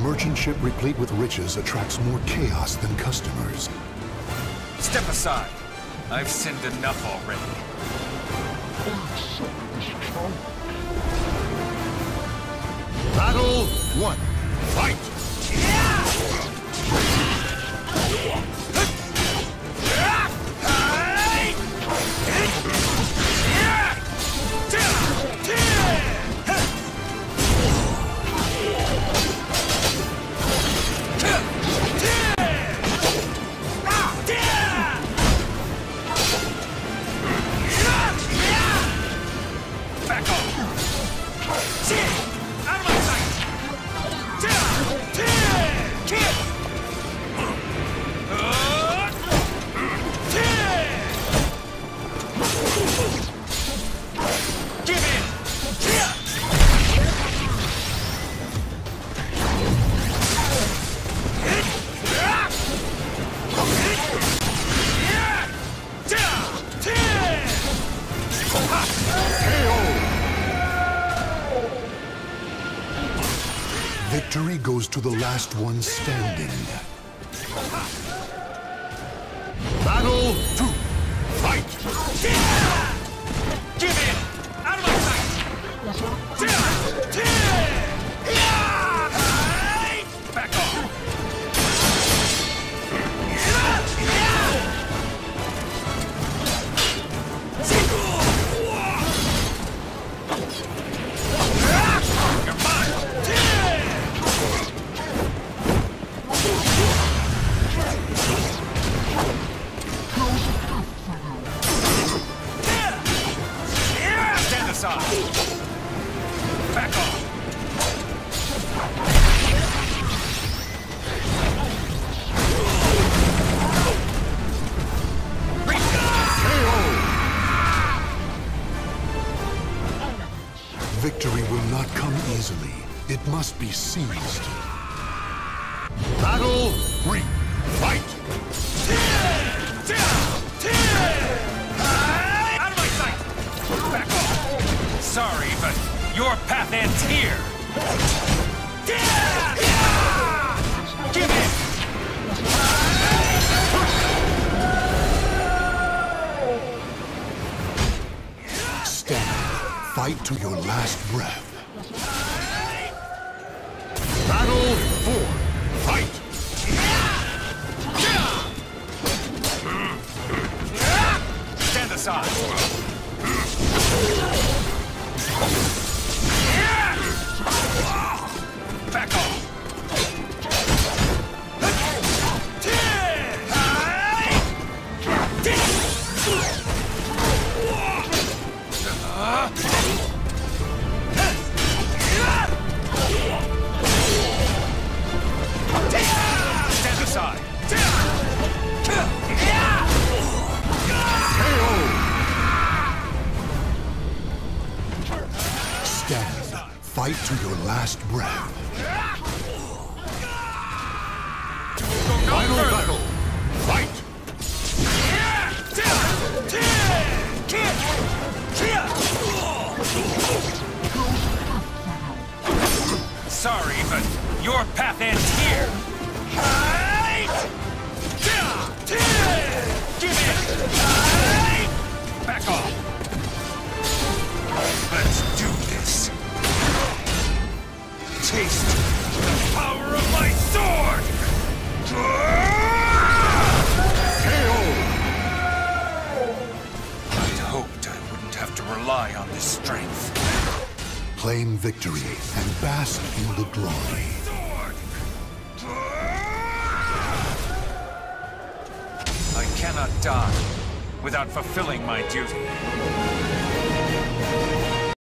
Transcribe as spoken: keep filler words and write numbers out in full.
merchant ship replete with riches attracts more chaos than customers. Step aside. I've sinned enough already. Battle one. Fight! Victory goes to the last one standing. Battle two. Fight! Give in! Out of my sight! Back off! Come on! Back off. Bring it. Victory will not come easily. It must be seized. Battle three. Fight. Out of my sight. Back off. Sorry, but your path ends here. Give it! Stand. Fight to your last breath. Battle four. Fight! Stand aside. Back off! Stand aside! Stand. Fight to your last breath. Final battle. Fight. Sorry, but your path ends here. Give it. Back off. Let's do this. Taste the power of my sword! K O! I'd hoped I wouldn't have to rely on this strength. Claim victory and bask in the glory. I cannot die without fulfilling my duty.